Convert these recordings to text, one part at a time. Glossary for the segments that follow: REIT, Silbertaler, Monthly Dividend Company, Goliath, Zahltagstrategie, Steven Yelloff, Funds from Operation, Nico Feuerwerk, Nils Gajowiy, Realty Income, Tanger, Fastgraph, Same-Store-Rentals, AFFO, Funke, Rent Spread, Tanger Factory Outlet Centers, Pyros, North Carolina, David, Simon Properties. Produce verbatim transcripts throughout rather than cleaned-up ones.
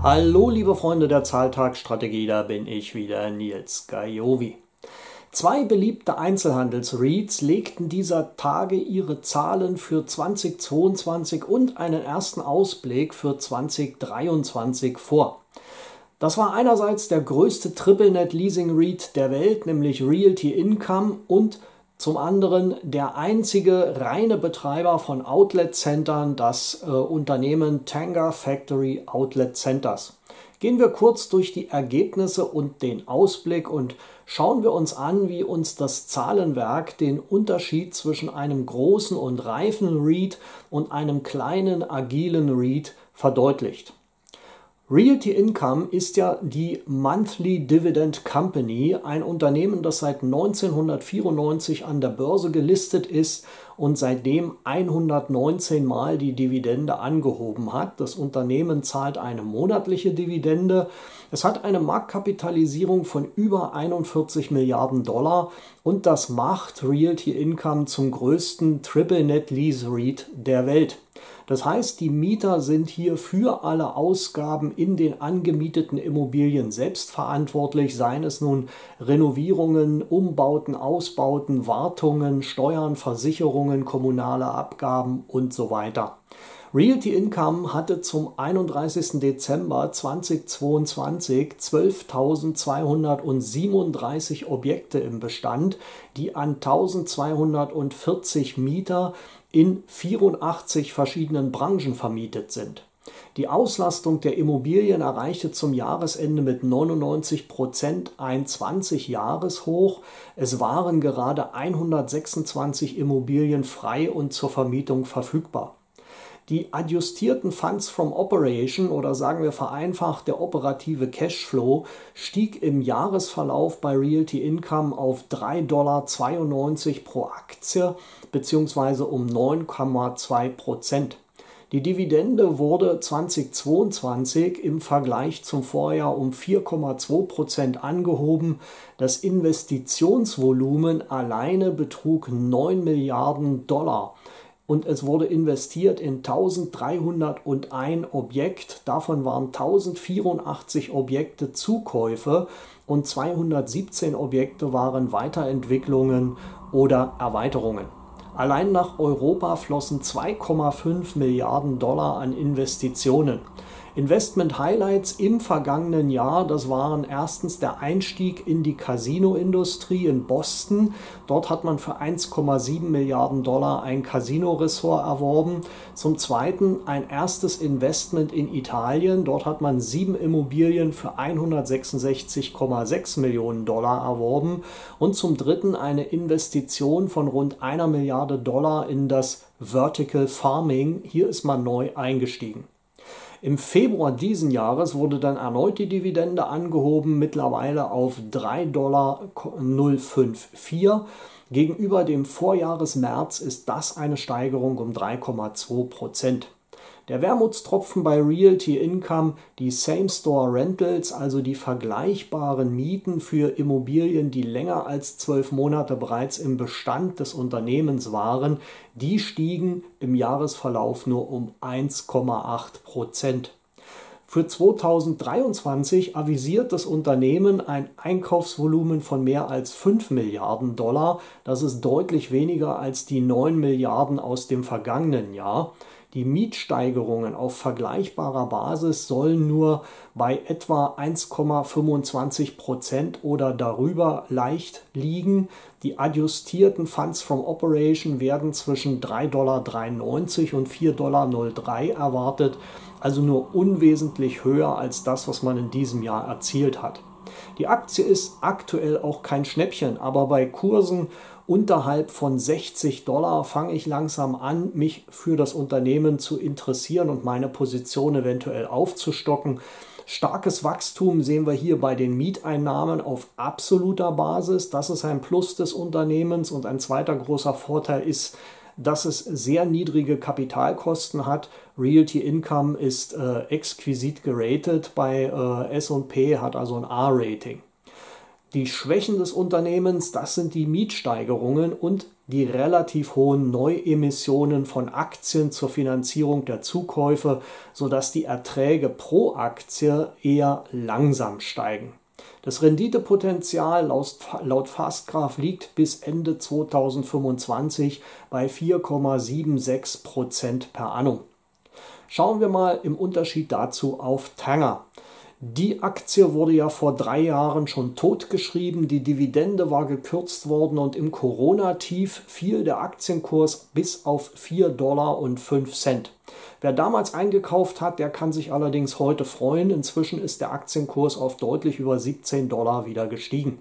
Hallo liebe Freunde der Zahltagstrategie, da bin ich wieder, Nils Gajowiy. Zwei beliebte Einzelhandels-REITs legten dieser Tage ihre Zahlen für zweitausendzweiundzwanzig und einen ersten Ausblick für zweitausenddreiundzwanzig vor. Das war einerseits der größte Triple-Net-Leasing-REIT der Welt, nämlich Realty Income, und zum anderen der einzige reine Betreiber von Outlet-Centern, das äh, Unternehmen Tanger Factory Outlet Centers. Gehen wir kurz durch die Ergebnisse und den Ausblick und schauen wir uns an, wie uns das Zahlenwerk den Unterschied zwischen einem großen und reifen REIT und einem kleinen, agilen REIT verdeutlicht. Realty Income ist ja die Monthly Dividend Company, ein Unternehmen, das seit neunzehnhundertvierundneunzig an der Börse gelistet ist und seitdem hundertneunzehn Mal die Dividende angehoben hat. Das Unternehmen zahlt eine monatliche Dividende. Es hat eine Marktkapitalisierung von über einundvierzig Milliarden Dollar und das macht Realty Income zum größten Triple-Net-Lease-REIT der Welt. Das heißt, die Mieter sind hier für alle Ausgaben in den angemieteten Immobilien selbst verantwortlich, seien es nun Renovierungen, Umbauten, Ausbauten, Wartungen, Steuern, Versicherungen, kommunale Abgaben und so weiter. Realty Income hatte zum einunddreißigsten Dezember zweitausendzweiundzwanzig zwölftausendzweihundertsiebenunddreißig Objekte im Bestand, die an eintausendzweihundertvierzig Mieter in vierundachtzig verschiedenen Branchen vermietet sind. Die Auslastung der Immobilien erreichte zum Jahresende mit neunundneunzig Prozent ein zwanzig Jahreshoch. Es waren gerade hundertsechsundzwanzig Immobilien frei und zur Vermietung verfügbar. Die adjustierten Funds from Operation oder sagen wir vereinfacht der operative Cashflow stieg im Jahresverlauf bei Realty Income auf drei Komma zweiundneunzig Dollar pro Aktie bzw. um neun Komma zwei Prozent. Die Dividende wurde zweitausendzweiundzwanzig im Vergleich zum Vorjahr um vier Komma zwei Prozent angehoben. Das Investitionsvolumen alleine betrug neun Milliarden Dollar. Und es wurde investiert in eintausenddreihunderteins Objekt, davon waren eintausendvierundachtzig Objekte Zukäufe und zweihundertsiebzehn Objekte waren Weiterentwicklungen oder Erweiterungen. Allein nach Europa flossen zwei Komma fünf Milliarden Dollar an Investitionen. Investment-Highlights im vergangenen Jahr, das waren erstens der Einstieg in die Casino-Industrie in Boston. Dort hat man für eins Komma sieben Milliarden Dollar ein Casino-Ressort erworben. Zum Zweiten ein erstes Investment in Italien. Dort hat man sieben Immobilien für hundertsechsundsechzig Komma sechs Millionen Dollar erworben. Und zum Dritten eine Investition von rund einer Milliarde Dollar in das Vertical Farming. Hier ist man neu eingestiegen. Im Februar diesen Jahres wurde dann erneut die Dividende angehoben, mittlerweile auf drei Komma null fünf vier Dollar. Gegenüber dem Vorjahresmärz ist das eine Steigerung um drei Komma zwei Prozent. Der Wermutstropfen bei Realty Income, die Same-Store-Rentals, also die vergleichbaren Mieten für Immobilien, die länger als zwölf Monate bereits im Bestand des Unternehmens waren, die stiegen im Jahresverlauf nur um eins Komma acht Prozent. Für zweitausenddreiundzwanzig avisiert das Unternehmen ein Einkaufsvolumen von mehr als fünf Milliarden Dollar. Das ist deutlich weniger als die neun Milliarden aus dem vergangenen Jahr. Die Mietsteigerungen auf vergleichbarer Basis sollen nur bei etwa eins Komma fünfundzwanzig Prozent oder darüber leicht liegen. Die adjustierten Funds from Operation werden zwischen drei Komma neun drei Dollar und vier Komma null drei Dollar erwartet, also nur unwesentlich höher als das, was man in diesem Jahr erzielt hat. Die Aktie ist aktuell auch kein Schnäppchen, aber bei Kursen unterhalb von sechzig Dollar fange ich langsam an, mich für das Unternehmen zu interessieren und meine Position eventuell aufzustocken. Starkes Wachstum sehen wir hier bei den Mieteinnahmen auf absoluter Basis. Das ist ein Plus des Unternehmens und ein zweiter großer Vorteil ist, dass es sehr niedrige Kapitalkosten hat. Realty Income ist äh, exquisit geratet bei äh, S und P, hat also ein A-Rating. Die Schwächen des Unternehmens, das sind die Mietsteigerungen und die relativ hohen Neuemissionen von Aktien zur Finanzierung der Zukäufe, sodass die Erträge pro Aktie eher langsam steigen. Das Renditepotenzial laut Fastgraph liegt bis Ende zweitausendfünfundzwanzig bei vier Komma sechsundsiebzig Prozent per annum. Schauen wir mal im Unterschied dazu auf Tanger. Die Aktie wurde ja vor drei Jahren schon totgeschrieben, die Dividende war gekürzt worden und im Corona-Tief fiel der Aktienkurs bis auf vier Komma null fünf Dollar. Wer damals eingekauft hat, der kann sich allerdings heute freuen. Inzwischen ist der Aktienkurs auf deutlich über siebzehn Dollar wieder gestiegen.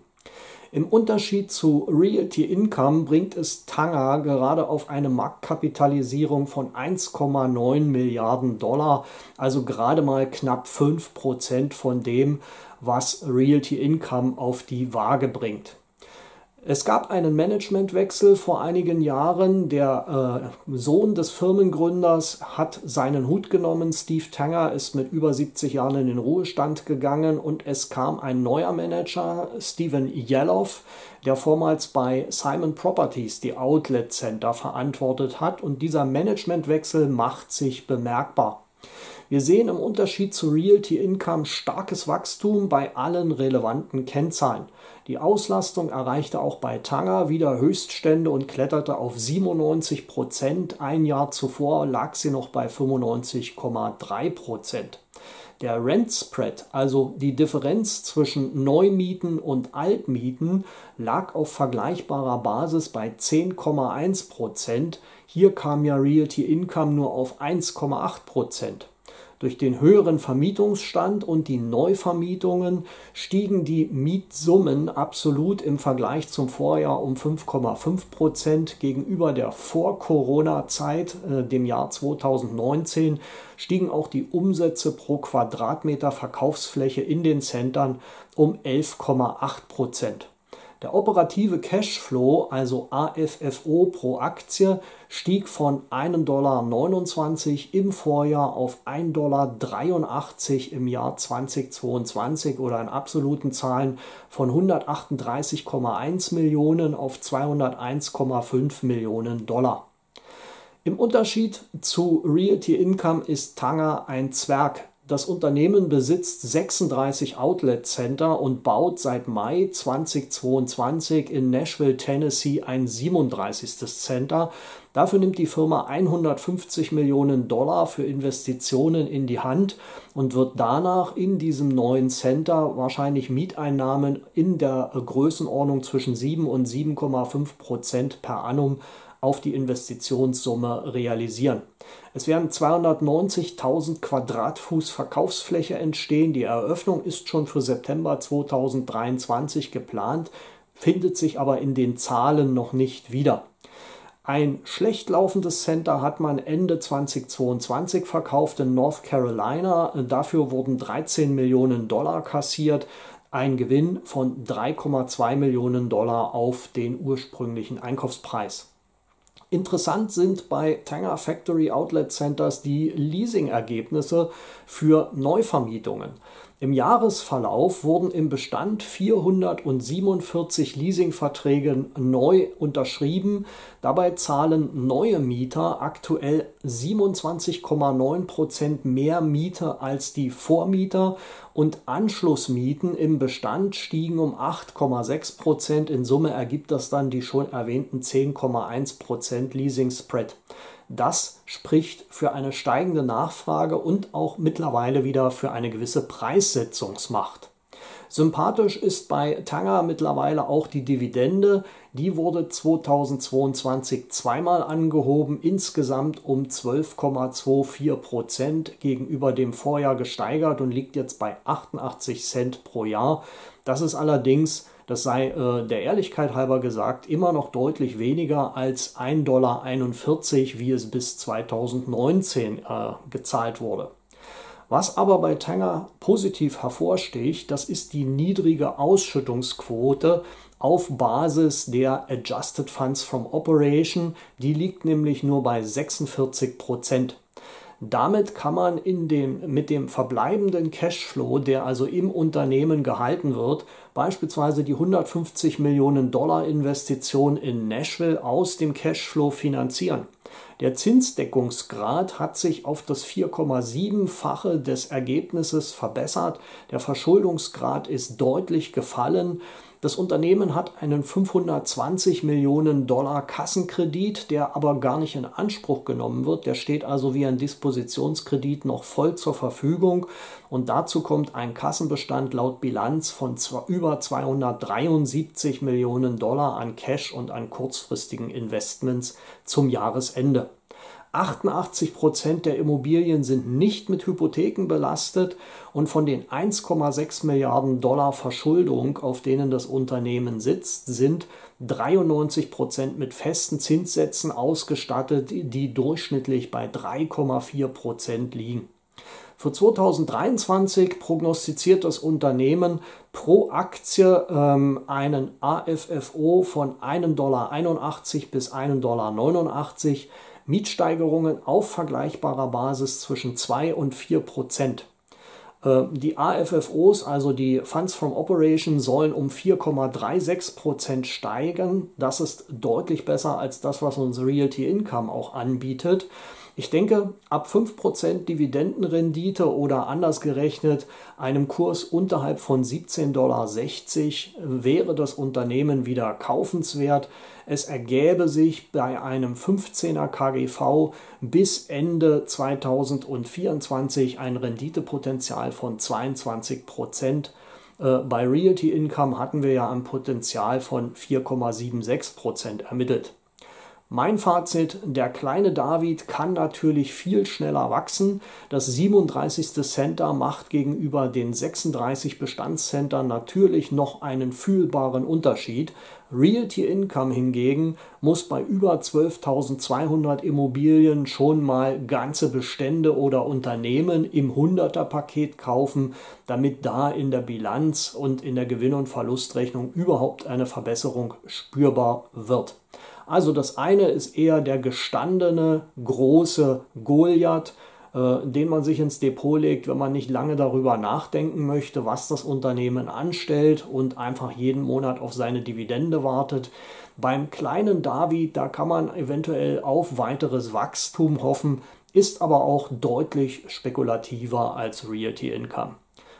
Im Unterschied zu Realty Income bringt es Tanger gerade auf eine Marktkapitalisierung von eins Komma neun Milliarden Dollar, also gerade mal knapp fünf Prozent von dem, was Realty Income auf die Waage bringt. Es gab einen Managementwechsel vor einigen Jahren. Der äh, Sohn des Firmengründers hat seinen Hut genommen. Steve Tanger ist mit über siebzig Jahren in den Ruhestand gegangen und es kam ein neuer Manager, Steven Yelloff, der vormals bei Simon Properties die Outlet Center verantwortet hat, und dieser Managementwechsel macht sich bemerkbar. Wir sehen im Unterschied zu Realty Income starkes Wachstum bei allen relevanten Kennzahlen. Die Auslastung erreichte auch bei Tanger wieder Höchststände und kletterte auf siebenundneunzig Prozent. Ein Jahr zuvor lag sie noch bei fünfundneunzig Komma drei Prozent. Der Rent Spread, also die Differenz zwischen Neumieten und Altmieten, lag auf vergleichbarer Basis bei zehn Komma eins Prozent. Hier kam ja Realty Income nur auf eins Komma acht Prozent. Durch den höheren Vermietungsstand und die Neuvermietungen stiegen die Mietsummen absolut im Vergleich zum Vorjahr um fünf Komma fünf Prozent. Gegenüber der Vor-Corona-Zeit, äh, dem Jahr zweitausendneunzehn, stiegen auch die Umsätze pro Quadratmeter Verkaufsfläche in den Centern um elf Komma acht Prozent. Der operative Cashflow, also A F F O pro Aktie, stieg von ein Komma neunundzwanzig Dollar im Vorjahr auf ein Komma dreiundachtzig Dollar im Jahr zweitausendzweiundzwanzig oder in absoluten Zahlen von hundertachtunddreißig Komma eins Millionen auf zweihunderteins Komma fünf Millionen Dollar. Im Unterschied zu Realty Income ist Tanger ein Zwerg. Das Unternehmen besitzt sechsunddreißig Outlet-Center und baut seit Mai zweitausendzweiundzwanzig in Nashville, Tennessee ein siebenunddreißigstes Center. Dafür nimmt die Firma hundertfünfzig Millionen Dollar für Investitionen in die Hand und wird danach in diesem neuen Center wahrscheinlich Mieteinnahmen in der Größenordnung zwischen sieben und sieben Komma fünf Prozent per annum auf die Investitionssumme realisieren. Es werden zweihundertneunzigtausend Quadratfuß Verkaufsfläche entstehen. Die Eröffnung ist schon für September zweitausenddreiundzwanzig geplant, findet sich aber in den Zahlen noch nicht wieder. Ein schlecht laufendes Center hat man Ende zweitausendzweiundzwanzig verkauft in North Carolina. Dafür wurden dreizehn Millionen Dollar kassiert. Ein Gewinn von drei Komma zwei Millionen Dollar auf den ursprünglichen Einkaufspreis. Interessant sind bei Tanger Factory Outlet Centers die Leasing-Ergebnisse für Neuvermietungen. Im Jahresverlauf wurden im Bestand vierhundertsiebenundvierzig Leasingverträge neu unterschrieben. Dabei zahlen neue Mieter aktuell siebenundzwanzig Komma neun Prozent mehr Miete als die Vormieter und Anschlussmieten im Bestand stiegen um acht Komma sechs Prozent. In Summe ergibt das dann die schon erwähnten zehn Komma eins Prozent Leasing Spread. Das spricht für eine steigende Nachfrage und auch mittlerweile wieder für eine gewisse Preissetzungsmacht. Sympathisch ist bei Tanger mittlerweile auch die Dividende. Die wurde zweitausendzweiundzwanzig zweimal angehoben, insgesamt um zwölf Komma vierundzwanzig Prozent gegenüber dem Vorjahr gesteigert und liegt jetzt bei achtundachtzig Cent pro Jahr. Das ist allerdings, das sei äh, der Ehrlichkeit halber gesagt, immer noch deutlich weniger als ein Komma einundvierzig Dollar, wie es bis zweitausendneunzehn äh, gezahlt wurde. Was aber bei Tanger positiv hervorsticht, das ist die niedrige Ausschüttungsquote auf Basis der Adjusted Funds from Operation. Die liegt nämlich nur bei sechsundvierzig Prozent. Damit kann man in dem, mit dem verbleibenden Cashflow, der also im Unternehmen gehalten wird, beispielsweise die hundertfünfzig Millionen Dollar Investition in Nashville aus dem Cashflow finanzieren. Der Zinsdeckungsgrad hat sich auf das vier Komma sieben-fache des Ergebnisses verbessert. Der Verschuldungsgrad ist deutlich gefallen. Das Unternehmen hat einen fünfhundertzwanzig Millionen Dollar Kassenkredit, der aber gar nicht in Anspruch genommen wird. Der steht also wie ein Dispositionskredit noch voll zur Verfügung. Und dazu kommt ein Kassenbestand laut Bilanz von über zweihundertdreiundsiebzig Millionen Dollar an Cash und an kurzfristigen Investments zum Jahresende. achtundachtzig Prozent der Immobilien sind nicht mit Hypotheken belastet und von den eins Komma sechs Milliarden Dollar Verschuldung, auf denen das Unternehmen sitzt, sind dreiundneunzig Prozent mit festen Zinssätzen ausgestattet, die durchschnittlich bei drei Komma vier Prozent liegen. Für zweitausenddreiundzwanzig prognostiziert das Unternehmen pro Aktie ähm, einen A F F O von ein Komma einundachtzig Dollar bis ein Komma neunundachtzig Dollar, Mietsteigerungen auf vergleichbarer Basis zwischen zwei und vier Prozent. Äh, die A F F Os, also die Funds from Operation, sollen um vier Komma sechsunddreißig Prozent steigen. Das ist deutlich besser als das, was uns Realty Income auch anbietet. Ich denke, ab fünf Prozent Dividendenrendite oder anders gerechnet einem Kurs unterhalb von siebzehn Komma sechzig Dollar wäre das Unternehmen wieder kaufenswert. Es ergäbe sich bei einem fünfzehner K G V bis Ende zweitausendvierundzwanzig ein Renditepotenzial von zweiundzwanzig Prozent. Äh, bei Realty Income hatten wir ja ein Potenzial von vier Komma sechsundsiebzig Prozent ermittelt. Mein Fazit, der kleine David kann natürlich viel schneller wachsen. Das siebenunddreißigste Center macht gegenüber den sechsunddreißig Bestandscentern natürlich noch einen fühlbaren Unterschied. Realty Income hingegen muss bei über zwölftausendzweihundert Immobilien schon mal ganze Bestände oder Unternehmen im hunderter Paket kaufen, damit da in der Bilanz und in der Gewinn- und Verlustrechnung überhaupt eine Verbesserung spürbar wird. Also das eine ist eher der gestandene, große Goliath, äh, den man sich ins Depot legt, wenn man nicht lange darüber nachdenken möchte, was das Unternehmen anstellt und einfach jeden Monat auf seine Dividende wartet. Beim kleinen David, da kann man eventuell auf weiteres Wachstum hoffen, ist aber auch deutlich spekulativer als Realty Income.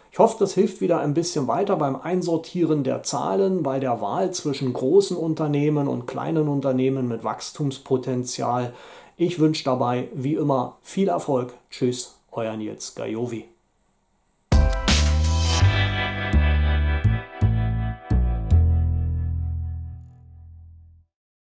Ich hoffe, das hilft wieder ein bisschen weiter beim Einsortieren der Zahlen, bei der Wahl zwischen großen Unternehmen und kleinen Unternehmen mit Wachstumspotenzial. Ich wünsche dabei wie immer viel Erfolg. Tschüss, euer Nils Gajowiy.